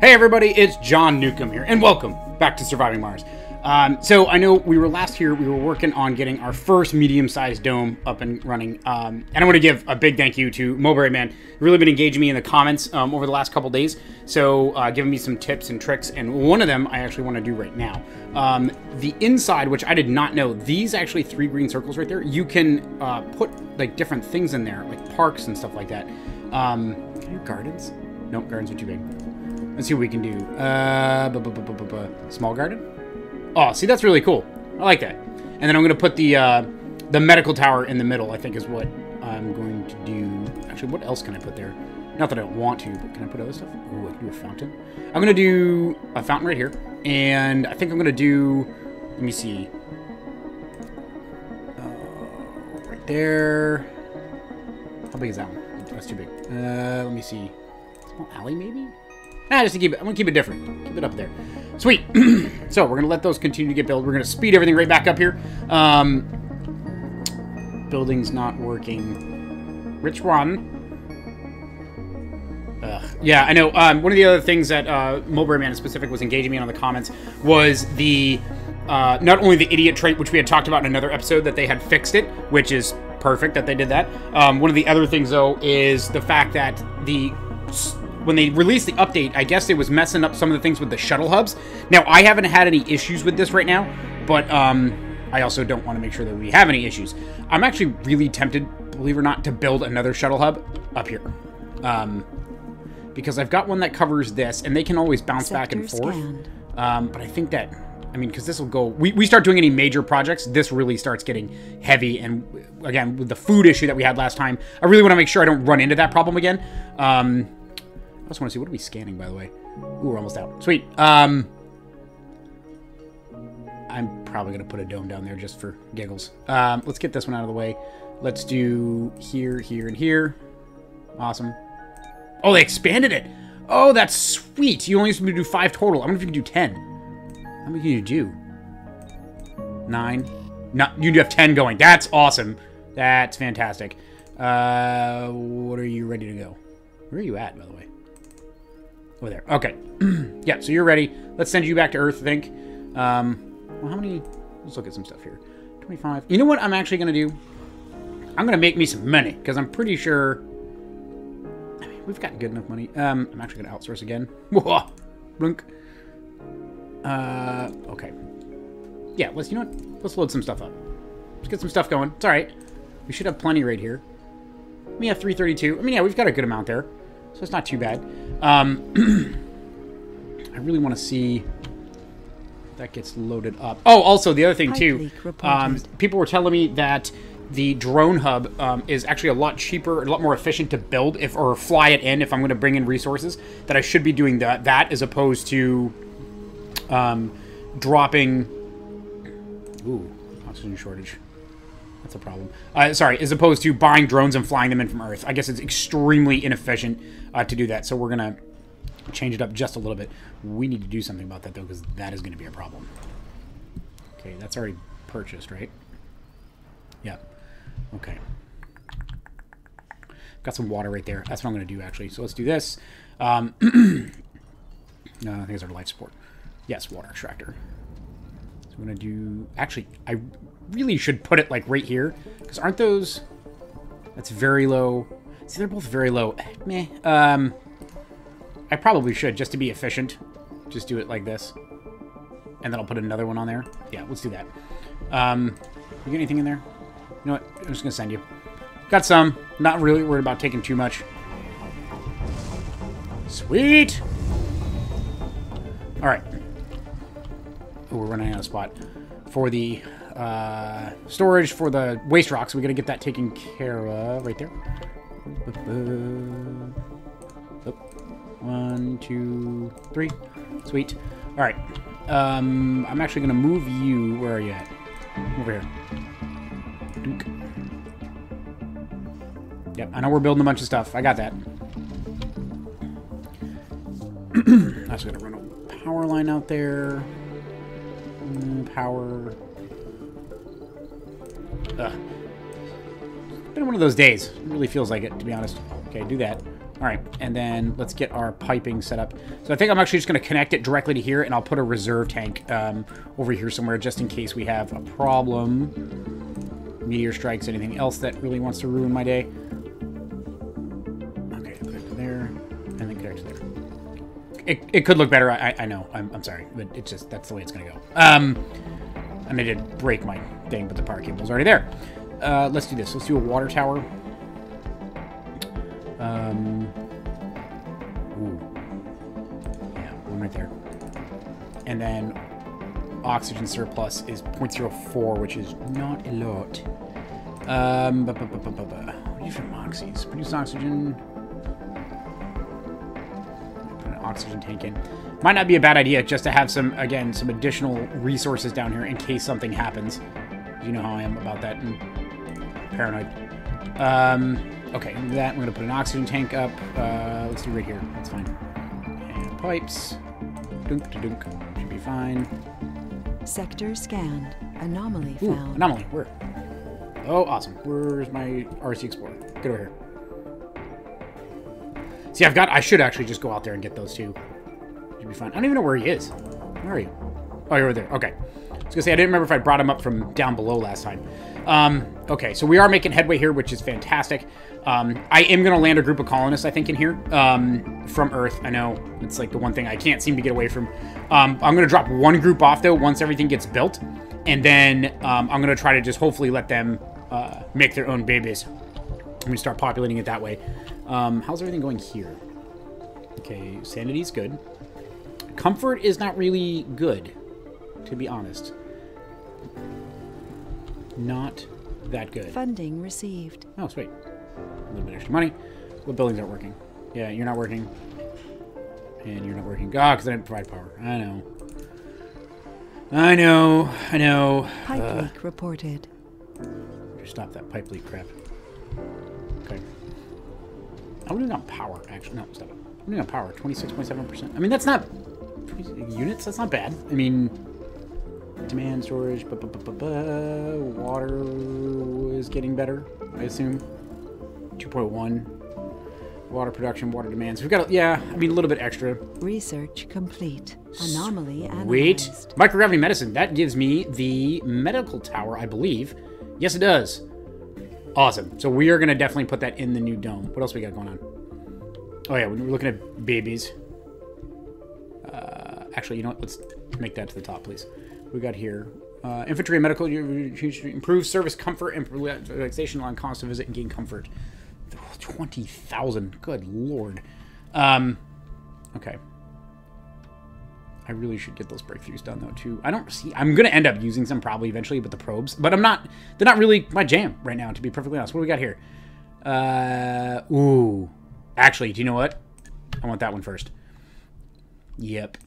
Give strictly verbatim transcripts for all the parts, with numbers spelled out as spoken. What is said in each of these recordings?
Hey everybody, it's John Newcomb here, and welcome back to Surviving Mars. Um, so I know we were last here, we were working on getting our first medium-sized dome up and running, um, and I want to give a big thank you to Mulberry Man. You've really been engaging me in the comments um, over the last couple days, so uh, giving me some tips and tricks, and one of them I actually want to do right now. Um, the inside, which I did not know, these actually three green circles right there, you can uh, put like different things in there, like parks and stuff like that. Um, are there gardens? No, nope, gardens are too big. Let's see what we can do. Uh, bu bu bu bu bu bu. Small garden. Oh, see, that's really cool. I like that. And then I'm going to put the uh, the medical tower in the middle, I think, is what I'm going to do. Actually, what else can I put there? Not that I don't want to, but can I put other stuff? Ooh, I can do a fountain. I'm going to do a fountain right here. And I think I'm going to do, let me see. Uh, right there. How big is that one? That's too big. Uh, let me see. Small alley, maybe? Nah, just to keep it, I'm gonna keep it different. Keep it up there. Sweet. So we're gonna let those continue to get built. We're gonna speed everything right back up here. Um, building's not working. Rich Ron. Ugh. Yeah, I know. Um, one of the other things that uh, Mulberry Man in specific was engaging me on in the comments was the uh, not only the idiot trait, which we had talked about in another episode, that they had fixed it, which is perfect that they did that. Um, one of the other things though is the fact that the when they released the update, I guess it was messing up some of the things with the shuttle hubs. Now, I haven't had any issues with this right now, but um, I also don't want to make sure that we have any issues. I'm actually really tempted, believe it or not, to build another shuttle hub up here. Um, because I've got one that covers this, and they can always bounce back and forth. Um, but I think that, I mean, because this will go... We, we start doing any major projects, this really starts getting heavy. And again, with the food issue that we had last time, I really want to make sure I don't run into that problem again. Um... I just want to see, what are we scanning, by the way? Ooh, we're almost out. Sweet. Um, I'm probably going to put a dome down there just for giggles. Um, let's get this one out of the way. Let's do here, here, and here. Awesome. Oh, they expanded it. Oh, that's sweet. You only used to do five total. I wonder if you can do ten. How many can you do? Nine. No, you do have ten going. That's awesome. That's fantastic. Uh, what are you ready to go? Where are you at, by the way? Over there. Okay. Yeah, so you're ready. Let's send you back to Earth, I think. Um, well, how many... Let's look at some stuff here. twenty-five. You know what I'm actually going to do? I'm going to make me some money, because I'm pretty sure... I mean, we've got good enough money. Um, I'm actually going to outsource again. Blink. Uh, okay. Yeah, let's... You know what? Let's load some stuff up. Let's get some stuff going. It's all right. We should have plenty right here. We have three thirty-two. I mean, yeah, we've got a good amount there. So it's not too bad. Um, I really want to see if that gets loaded up. Oh, also, the other thing, too. Um, people were telling me that the drone hub um, is actually a lot cheaper, a lot more efficient to build if or fly it in if I'm going to bring in resources, that I should be doing that, that as opposed to um, dropping... Ooh, oxygen shortage. That's a problem. Uh, sorry, as opposed to buying drones and flying them in from Earth. I guess it's extremely inefficient uh, to do that, so we're going to change it up just a little bit. We need to do something about that, though, because that is going to be a problem. Okay, that's already purchased, right? Yeah. Okay. Got some water right there. That's what I'm going to do, actually. So let's do this. Um, no, I think it's our life support. Yes, water extractor. So I'm going to do... Actually, I... really should put it like right here, because aren't those, that's very low. See, they're both very low. Meh. um I probably should, just to be efficient, just do it like this, and then I'll put another one on there. Yeah, let's do that. Um you get anything in there? You know what, I'm just gonna send you. Got some, not really worried about taking too much. Sweet. All right. Oh, we're running out of spot for the Uh, storage for the waste rocks. We gotta get that taken care of right there. Oh, one, two, three. Sweet. All right. Um, I'm actually gonna move you. Where are you at? Over here. Duke. Yep. I know we're building a bunch of stuff. I got that. I'm also gonna run a power line out there. Mm, power. Ugh. It's been one of those days. It really feels like it, to be honest. Okay, do that. All right, and then let's get our piping set up. So I think I'm actually just going to connect it directly to here, and I'll put a reserve tank um, over here somewhere just in case we have a problem. Meteor strikes, anything else that really wants to ruin my day. Okay, connect to there, and then connect to there. It, it could look better, I, I know, I'm, I'm sorry, but it's just, that's the way it's going to go. Um, and I did break my thing, but the power cable's already there. Uh, let's do this. Let's do a water tower. Um, ooh. Yeah, one right there. And then oxygen surplus is zero point zero four, which is not a lot. Um, ba ba ba ba ba ba. What do you from oxys? Produce oxygen. Oxygen tank in. Might not be a bad idea just to have some, again, some additional resources down here in case something happens. You know how I am about that. And paranoid. Um, okay, that, we're going to put an oxygen tank up. Uh, let's do right here. That's fine. And pipes. Dunk to dunk. Should be fine. Sector scanned. Anomaly Ooh, found. Anomaly. Where? Oh, awesome. Where's my R C Explorer? Get over here. See, I've got... I should actually just go out there and get those two. Should be fine. I don't even know where he is. Where are you? Oh, you're over there. Okay. I was going to say, I didn't remember if I brought him up from down below last time. Um, okay, so we are making headway here, which is fantastic. Um, I am going to land a group of colonists, I think, in here. Um, from Earth. I know it's like the one thing I can't seem to get away from. Um, I'm going to drop one group off, though, once everything gets built. And then um, I'm going to try to just hopefully let them uh, make their own babies. I'm going to start populating it that way. Um, how's everything going here? Okay, sanity's good. Comfort is not really good, to be honest. Not that good. Funding received. Oh, sweet. A little bit extra money. What buildings aren't working? Yeah, you're not working. And you're not working. Ah, because I didn't provide power. I know. I know. I know. Pipe uh, leak reported. Stop that pipe leak crap. Okay. I'm doing on power, actually. No, stop it. I'm doing on power, twenty-six point seven percent. I mean, that's not... Units? That's not bad. I mean... Demand, storage, bu bu bu bu bu. Water is getting better, I assume. two point one. Water production, water demands. We've got, yeah, I mean, a little bit extra. Research complete. Anomaly analyzed. Wait. Microgravity medicine. That gives me the medical tower, I believe. Yes, it does. Awesome. So we are going to definitely put that in the new dome. What else we got going on? Oh, yeah. We're looking at babies. Uh, actually, you know what? Let's make that to the top, please. We got here. Uh, infantry and medical. Improve service comfort and relaxation on constant visit and gain comfort. twenty thousand. Good Lord. Um, okay. I really should get those breakthroughs done, though, too. I don't see... I'm going to end up using some probably eventually, but the probes. But I'm not... They're not really my jam right now, to be perfectly honest. What do we got here? Uh, ooh. Actually, do you know what? I want that one first. Yep.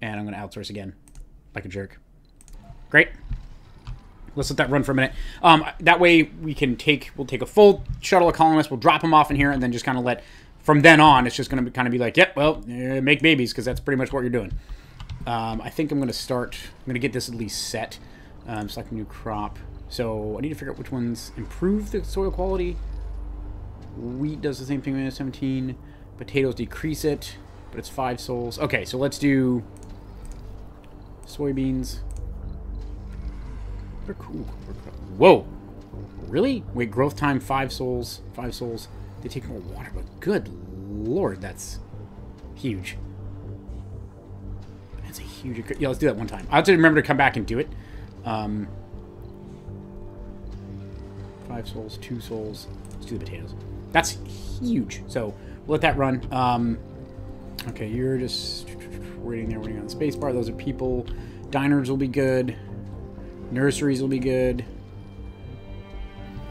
And I'm going to outsource again. Like a jerk. Great. Let's let that run for a minute. Um, that way, we can take... We'll take a full shuttle of colonists. We'll drop them off in here and then just kind of let... From then on, it's just going to kind of be like, yep, well, uh, make babies, because that's pretty much what you're doing. Um, I think I'm going to start, I'm going to get this at least set, um, select a new crop. So I need to figure out which ones improve the soil quality. Wheat does the same thing, minus seventeen. Potatoes decrease it, but it's five souls. Okay, so let's do soybeans. They're cool. Whoa. Really? Wait, growth time, five souls, five souls. They take more water, but good Lord, that's huge. That's a huge... Yeah, let's do that one time. I'll have to remember to come back and do it. Um, five souls, two souls. Let's do the potatoes. That's huge. So we'll let that run. Um, okay, you're just waiting there, waiting on the space bar. Those are people. Diners will be good. Nurseries will be good.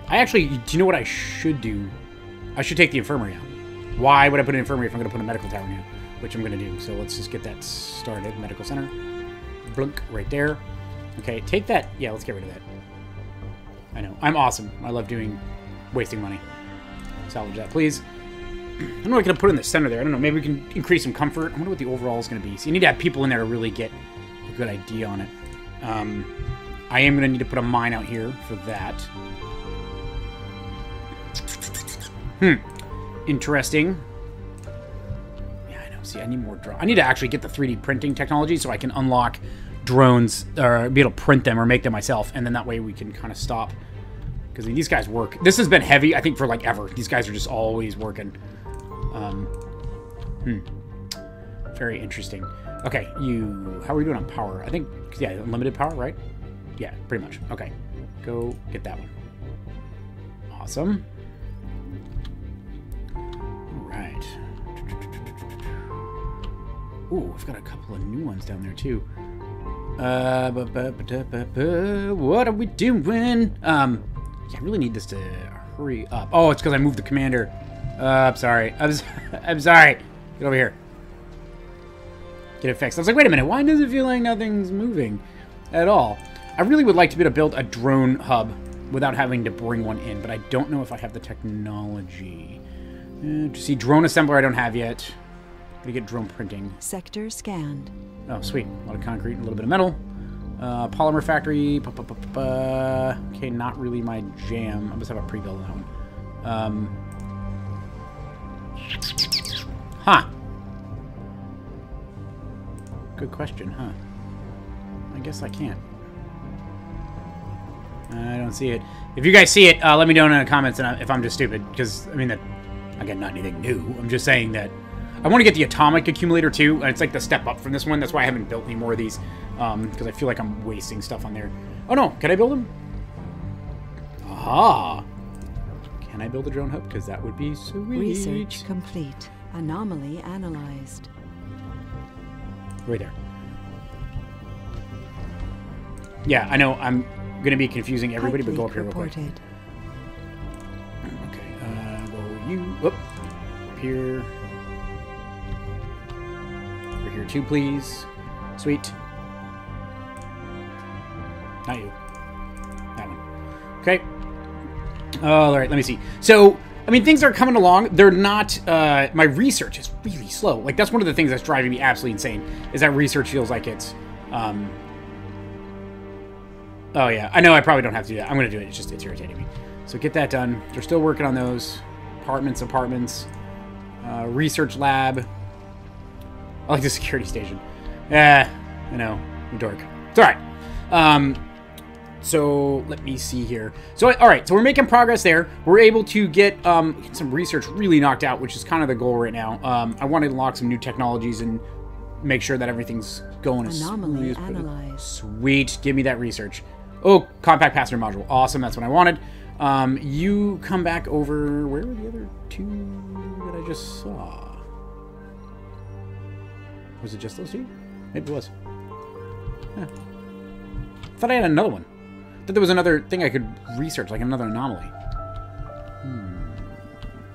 I actually... Do you know what I should do? I should take the infirmary out. Why would I put an infirmary if I'm going to put a medical tower now? Which I'm going to do. So let's just get that started. Medical center. Blunk. Right there. Okay. Take that. Yeah, let's get rid of that. I know. I'm awesome. I love doing... Wasting money. Salvage that, please. I don't know what I'm going to put in the center there. I don't know. Maybe we can increase some comfort. I wonder what the overall is going to be. So you need to have people in there to really get a good idea on it. Um, I am going to need to put a mine out here for that. Hmm. Interesting. see, I need more drones. I need to actually get the three D printing technology so I can unlock drones or be able to print them or make them myself. And then that way we can kind of stop. Because I mean, these guys work. This has been heavy, I think, for like ever. These guys are just always working. Um, hmm. Very interesting. Okay, you... How are we doing on power? I think... Yeah, unlimited power, right? Yeah, pretty much. Okay. Go get that one. Awesome. Alright. Ooh, I've got a couple of new ones down there, too. Uh, ba -ba -ba -da -ba -ba. What are we doing? Um, yeah, I really need this to hurry up. Oh, it's because I moved the commander. Uh, I'm sorry. I'm, I'm sorry. Get over here. Get it fixed. I was like, wait a minute. Why does it feel like nothing's moving at all? I really would like to be able to build a drone hub without having to bring one in, but I don't know if I have the technology. Uh, see, drone assembler I don't have yet. Gotta get drone printing. Sector scanned. Oh, sweet. A lot of concrete and a little bit of metal. Uh, polymer factory. Pa -pa -pa -pa. Okay, not really my jam. I must have a pre-build on that one. Um. Huh. Good question, huh? I guess I can't. I don't see it. If you guys see it, uh, let me know in the comments and I, if I'm just stupid. Because, I mean, that again, not anything new. I'm just saying that I want to get the atomic accumulator, too. It's like the step up from this one. That's why I haven't built any more of these. Because um, I feel like I'm wasting stuff on there. Oh, no. Can I build them? Aha. Can I build a drone hub? Because that would be sweet. Research complete. Anomaly analyzed. Right there. Yeah, I know I'm going to be confusing everybody, but go up here real quick. Reported. Okay, uh, well, you, whoop, up here. Over here too, please. Sweet. Not you. That one. Okay. All right, let me see. So... I mean, things are coming along. They're not, uh, my research is really slow. Like, that's one of the things that's driving me absolutely insane, is that research feels like it's, um, oh yeah, I know I probably don't have to do that. I'm going to do it. It's just, it's irritating me. So get that done. They're still working on those apartments, apartments, uh, research lab. I like the security station. Yeah, I know, I'm a dork. It's all right. Um, So let me see here. So all right, so we're making progress there. We're able to get um, some research really knocked out, which is kind of the goal right now. Um, I want to unlock some new technologies and make sure that everything's going as smooth. Anomaly analyzed. Sweet, give me that research. Oh, compact passenger module, awesome. That's what I wanted. Um, you come back over. Where were the other two that I just saw? Was it just those two? Maybe it was. Huh. Thought I had another one. There was another thing I could research, like another anomaly. Hmm.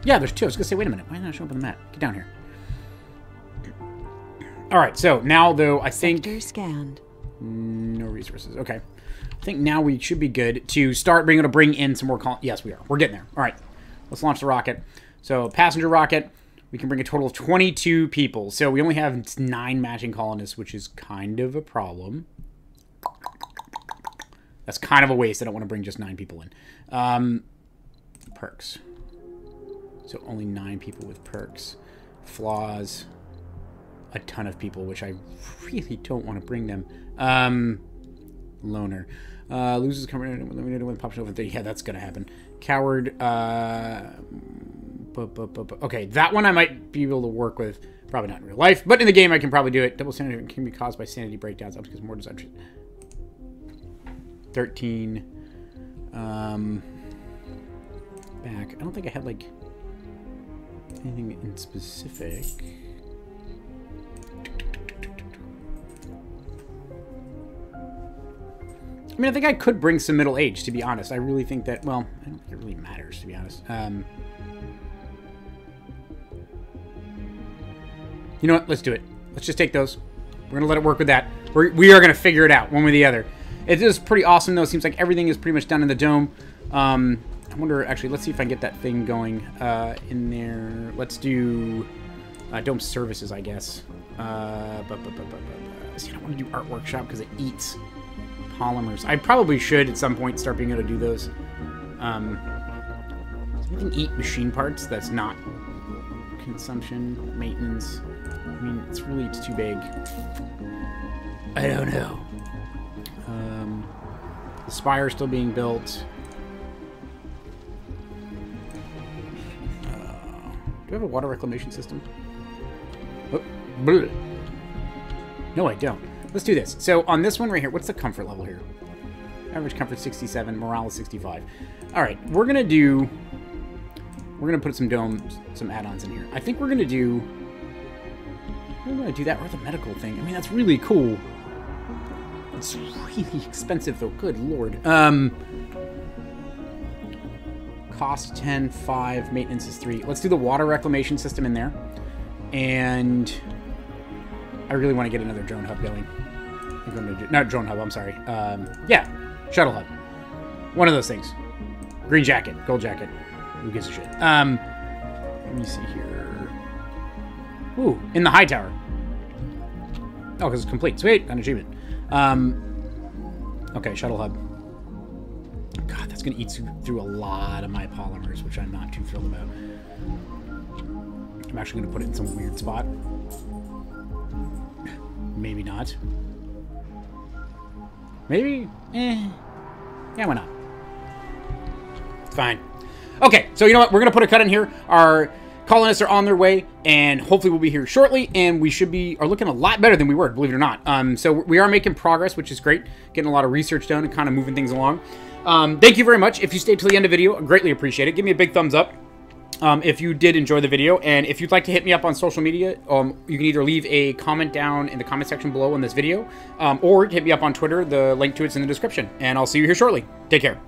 Yeah, there's two. I was gonna say, wait a minute, why didn't I show up on the map? Get down here. All right, so now though, I think scanned. No resources. Okay, I think now we should be good to start being able to bring in some more. Col yes, we are. We're getting there. All right, let's launch the rocket. So passenger rocket, we can bring a total of twenty-two people. So we only have nine matching colonists, which is kind of a problem. That's kind of a waste. I don't want to bring just nine people in. Um, perks. So only nine people with perks. Flaws. A ton of people, which I really don't want to bring them. Um, loner. Uh, loses company when pops over. Yeah, that's going to happen. Coward. Uh, bu bu bu bu okay, that one I might be able to work with. Probably not in real life, but in the game I can probably do it. Double sanity can be caused by sanity breakdowns. Because more disastrous. thirteen, um, back. I don't think I had, like, anything in specific. I mean, I think I could bring some middle age, to be honest. I really think that, well, I don't think it really matters, to be honest. Um, you know what? Let's do it. Let's just take those. We're going to let it work with that. We're, we are going to figure it out, one way or the other. It is pretty awesome, though. It seems like everything is pretty much done in the dome. Um, I wonder, actually, let's see if I can get that thing going uh, in there. Let's do uh, dome services, I guess. Uh, but, but, but, but, but. See, I don't want to do art workshop because it eats polymers. I probably should at some point start being able to do those. Um, does anything eat machine parts that's not consumption, maintenance? I mean, it's really it's too big. I don't know. Um, the spire still being built. Uh, do we have a water reclamation system? Oh, bleh. No, I don't. Let's do this. So on this one right here, what's the comfort level here? Average comfort sixty-seven, morale is sixty-five. All right, we're gonna do. We're gonna put some domes, some add-ons in here. I think we're gonna do. We're gonna do that or the medical thing. I mean, that's really cool. It's really expensive though. Good lord. Um. Cost ten, five. Maintenance is three. Let's do the water reclamation system in there, and I really want to get another drone hub going. I'm going to do, not drone hub, I'm sorry. Um, yeah, shuttle hub. One of those things. Green jacket, gold jacket. Who gives a shit? Um, let me see here. Ooh, in the high tower. Oh, because it's complete. Sweet, an achievement. Um, okay, shuttle hub. God, that's going to eat through a lot of my polymers, which I'm not too thrilled about. I'm actually going to put it in some weird spot. Maybe not. Maybe? Eh. Yeah, why not? It's fine. Okay, so you know what? We're going to put a cut in here. Our colonists are on their way, and hopefully we'll be here shortly, and we should be are looking a lot better than we were, believe it or not. Um, so we are making progress, which is great. Getting a lot of research done and kind of moving things along. Um, thank you very much. If you stayed till the end of the video, I greatly appreciate it. Give me a big thumbs up. Um, if you did enjoy the video, and if you'd like to hit me up on social media, um, you can either leave a comment down in the comment section below on this video, um, or hit me up on Twitter. The link to it's in the description, and I'll see you here shortly. Take care.